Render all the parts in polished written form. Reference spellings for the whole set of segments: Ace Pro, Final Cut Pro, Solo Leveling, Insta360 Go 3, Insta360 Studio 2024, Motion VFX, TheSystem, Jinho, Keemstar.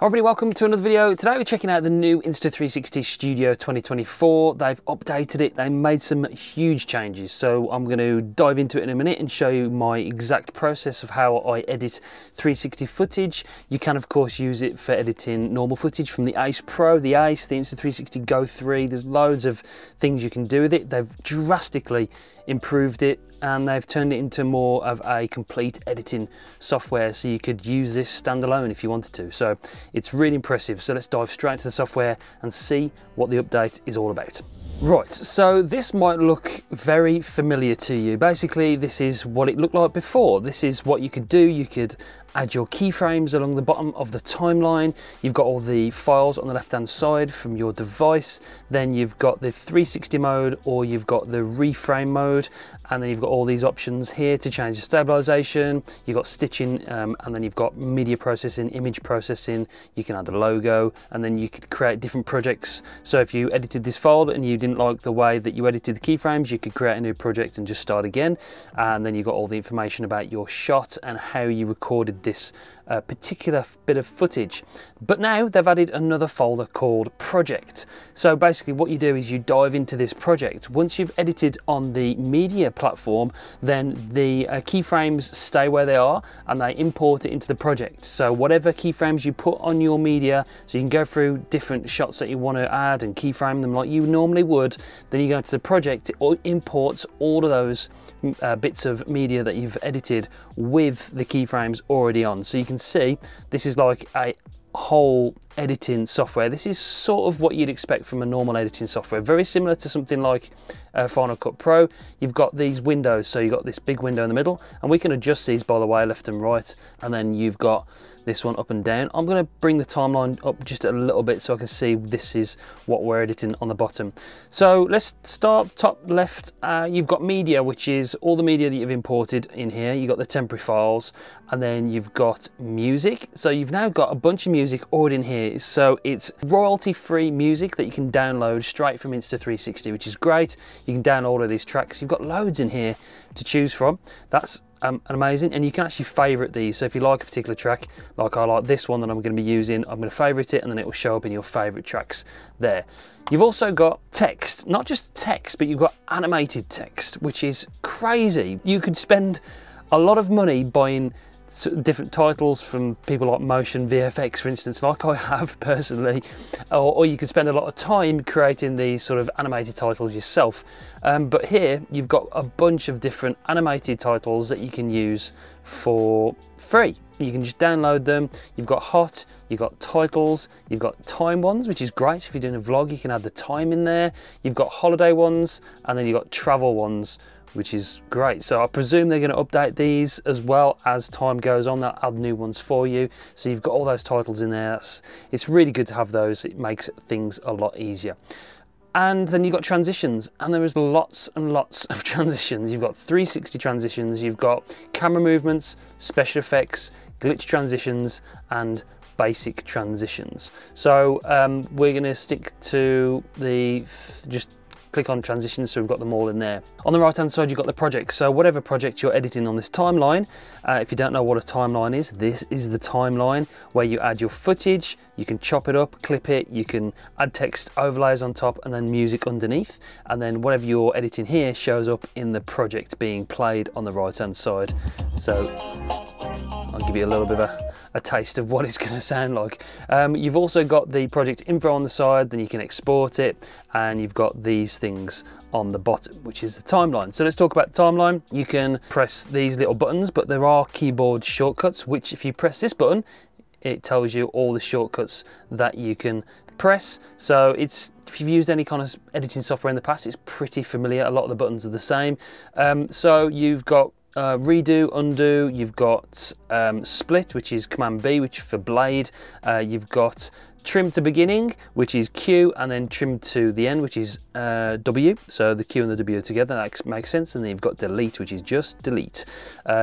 Hi everybody, welcome to another video. Today we're checking out the new Insta360 Studio 2024. They've updated it, they made some huge changes. So I'm going to dive into it in a minute and show you my exact process of how I edit 360 footage. You can of course use it for editing normal footage from the Ace Pro, the Ace, the Insta360 Go 3. There's loads of things you can do with it. They've drastically improved it and they've turned it into more of a complete editing software, so you could use this standalone if you wanted to. So it's really impressive. So let's dive straight to the software and see what the update is all about. Right, so this might look very familiar to you. Basically, this is what it looked like before. This is what you could do. You could add your keyframes along the bottom of the timeline. You've got all the files on the left-hand side from your device. Then you've got the 360 mode, or you've got the reframe mode. And then you've got all these options here to change the stabilization. You've got stitching, and then you've got media processing, image processing. You can add a logo, and then you could create different projects. So if you edited this file and you didn't like the way that you edited the keyframes, you could create a new project and just start again. And then you got all the information about your shot and how you recorded this particular bit of footage. But now they've added another folder called project. So basically what you do is you dive into this project. Once you've edited on the media platform, then the keyframes stay where they are and they import it into the project. So whatever keyframes you put on your media, so you can go through different shots that you want to add and keyframe them like you normally would, then you go to the project, it imports all of those bits of media that you've edited with the keyframes already on. So you can see this is like a whole editing software. This is sort of what you'd expect from a normal editing software, very similar to something like Final Cut Pro. You've got these windows, so you've got this big window in the middle, and we can adjust these, by the way, left and right, and then you've got this one up and down. I'm going to bring the timeline up just a little bit so I can see this is what we're editing on the bottom. So let's start top left. You've got media, which is all the media that you've imported in here. You've got the temporary files, and then you've got music. So you've now got a bunch of music already in here. So it's royalty-free music that you can download straight from Insta360, which is great. You can download all of these tracks. You've got loads in here to choose from. That's amazing, and you can actually favorite these. So if you like a particular track, like I like this one that I'm going to be using, I'm going to favorite it and then it will show up in your favorite tracks there. You've also got text, not just text, but you've got animated text, which is crazy. You could spend a lot of money buying different titles from people like Motion VFX, for instance, like I have personally, or you could spend a lot of time creating these sort of animated titles yourself. But here you've got a bunch of different animated titles that you can use for free. You can just download them. You've got hot, you've got titles, you've got time ones, which is great. If you're doing a vlog, you can add the time in there. You've got holiday ones, and then you've got travel ones, which is great. So I presume they're going to update these as well as time goes on. They'll add new ones for you. So you've got all those titles in there. It's really good to have those. It makes things a lot easier. And then you've got transitions, and there is lots and lots of transitions. You've got 360 transitions, you've got camera movements, special effects, glitch transitions, and basic transitions. So we're going to stick to the just click on transitions, so we've got them all in there. On the right hand side, you've got the project. So whatever project you're editing on this timeline, if you don't know what a timeline is, this is the timeline where you add your footage. You can chop it up, clip it, you can add text overlays on top, and then music underneath, and then whatever you're editing here shows up in the project being played on the right hand side. So I'll give you a little bit of a taste of what it's going to sound like. You've also got the project info on the side, then you can export it, and you've got these things on the bottom, which is the timeline. So let's talk about the timeline. You can press these little buttons, but there are keyboard shortcuts, which if you press this button, it tells you all the shortcuts that you can press. So it's, if you've used any kind of editing software in the past, it's pretty familiar. A lot of the buttons are the same. So you've got redo, undo, you've got split, which is Command B, which for blade, you've got trim to beginning, which is Q, and then trim to the end, which is W. So the Q and the W together, that makes sense. And then you've got delete, which is just delete.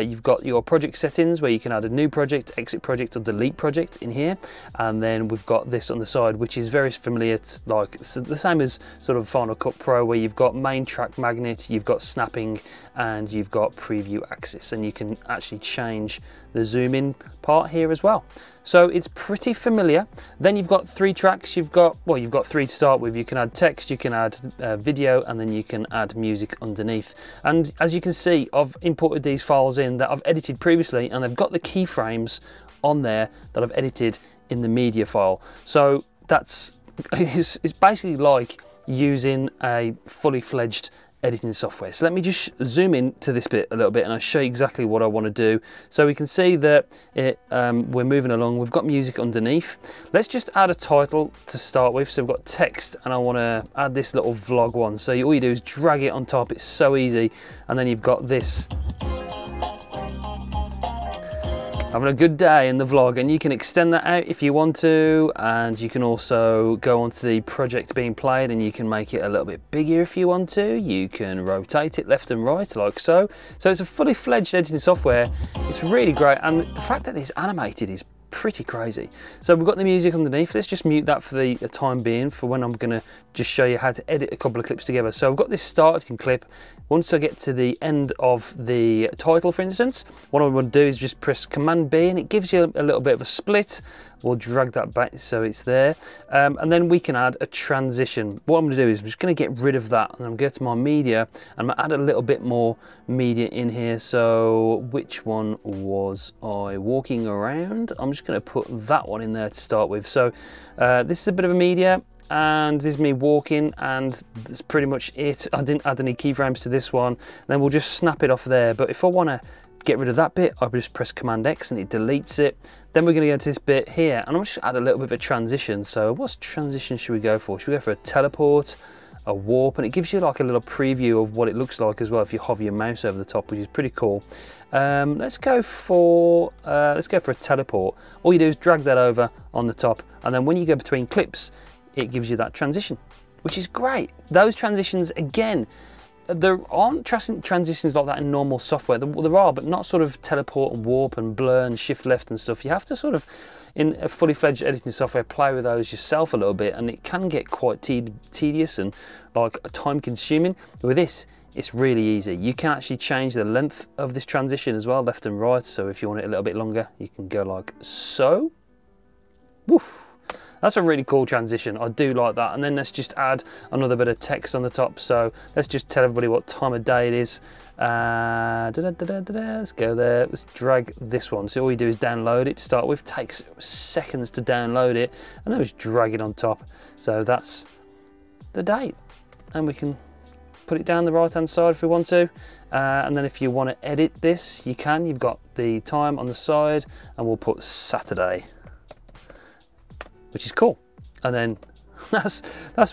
You've got your project settings where you can add a new project, exit project, or delete project in here. And then we've got this on the side, which is very familiar. It's like the same as sort of Final Cut Pro, where you've got main track magnet, you've got snapping, and you've got preview axis. And you can actually change the zoom in part here as well. So it's pretty familiar. Then you've got three tracks. You've got three to start with. You can add text, you can add video, and then you can add music underneath. And as you can see, I've imported these files in that I've edited previously, and they've got the keyframes on there that I've edited in the media file. So that's, it's basically like using a fully fledged editing software. So let me just zoom in to this bit a little bit and I'll show you exactly what I want to do. So we can see that we're moving along. We've got music underneath. Let's just add a title to start with. So we've got text, and I want to add this little vlog one. So all you do is drag it on top. It's so easy. And then you've got this. Having a good day in the vlog, and you can extend that out if you want to, and you can also go onto the project being played and you can make it a little bit bigger if you want to. You can rotate it left and right like so. So it's a fully fledged editing software. It's really great, and the fact that it's animated is pretty crazy. So we've got the music underneath. Let's just mute that for the time being, for when I'm gonna just show you how to edit a couple of clips together. So I've got this starting clip. Once I get to the end of the title, for instance, what I want to do is just press Command B, and it gives you a little bit of a split. We'll drag that back so it's there. And then we can add a transition. What I'm gonna do is I'm just gonna get rid of that, and I'm going to my media, and I'm gonna add a little bit more media in here. So which one was I walking around? I'm just gonna put that one in there to start with. So this is a bit of a media, and this is me walking, and that's pretty much it. I didn't add any keyframes to this one. And then we'll just snap it off there. But if I want to get rid of that bit, I'll just press Command X and it deletes it. Then we're going to go to this bit here, and I'm just add a little bit of a transition. So what transition should we go for? Should we go for a teleport, a warp? And it gives you like a little preview of what it looks like as well if you hover your mouse over the top, which is pretty cool. Let's go for a teleport. All you do is drag that over on the top, and then when you go between clips, it gives you that transition, which is great. Those transitions, again, there aren't transitions like that in normal software. There are, but not sort of teleport and warp and blur and shift left and stuff. You have to sort of, in a fully fledged editing software, play with those yourself a little bit, and it can get quite tedious and like time consuming. With this, it's really easy. You can actually change the length of this transition as well, left and right. So if you want it a little bit longer, you can go like so. Woof. That's a really cool transition. I do like that. And then let's just add another bit of text on the top. So let's just tell everybody what time of day it is. Let's go there. Let's drag this one. So all you do is download it to start with. Takes seconds to download it. And then we just drag it on top. So that's the date. And we can put it down the right hand side if we want to. And then if you want to edit this, you can. You've got the time on the side, and we'll put Saturday, which is cool. And then that's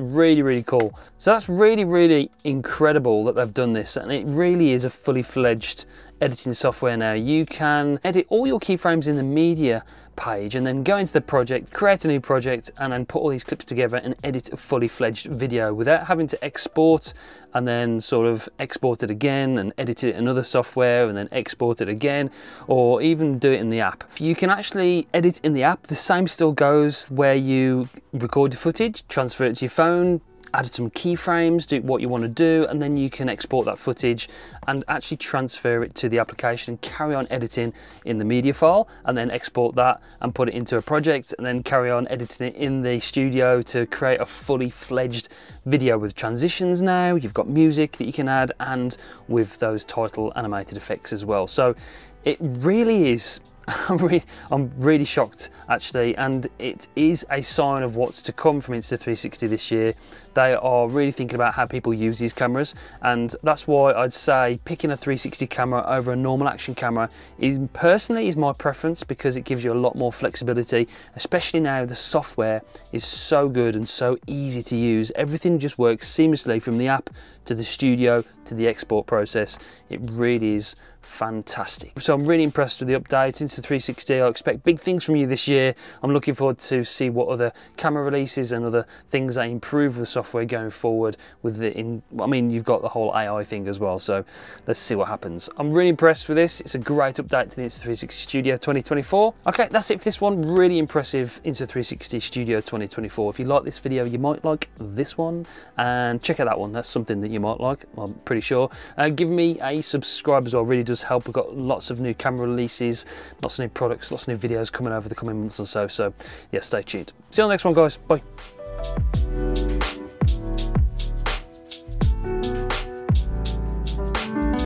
really, really cool. So that's really, really incredible that they've done this, and it really is a fully fledged editing software now. You can edit all your keyframes in the media page, and then go into the project, create a new project, and then put all these clips together and edit a fully fledged video without having to export and then sort of export it again and edit it in another software and then export it again, or even do it in the app. You can actually edit in the app. The same still goes where you record the footage, transfer it to your phone, add some keyframes, do what you want to do, and then you can export that footage and actually transfer it to the application and carry on editing in the media file, and then export that and put it into a project, and then carry on editing it in the studio to create a fully fledged video with transitions now. You've got music that you can add, and with those title animated effects as well. So it really is, I'm really shocked actually, and it is a sign of what's to come from Insta360 this year. They are really thinking about how people use these cameras, and that's why I'd say picking a 360 camera over a normal action camera personally is my preference, because it gives you a lot more flexibility, especially now the software is so good and so easy to use. Everything just works seamlessly from the app to the studio to the export process. It really is fantastic. So I'm really impressed with the updates. Insta360, I expect big things from you this year. I'm looking forward to see what other camera releases and other things that improve the software going forward with the I mean, you've got the whole AI thing as well, so let's see what happens. I'm really impressed with this. It's a great update to the Insta360 Studio 2024. Okay, that's it for this one. Really impressive Insta360 Studio 2024. If you like this video, you might like this one, and check out that one. That's something that you might like, I'm pretty sure. Give me a subscribe as well. Really does does help. We've got lots of new camera releases, lots of new products, lots of new videos coming over the coming months or so. So yeah, stay tuned. See you on the next one, guys. Bye.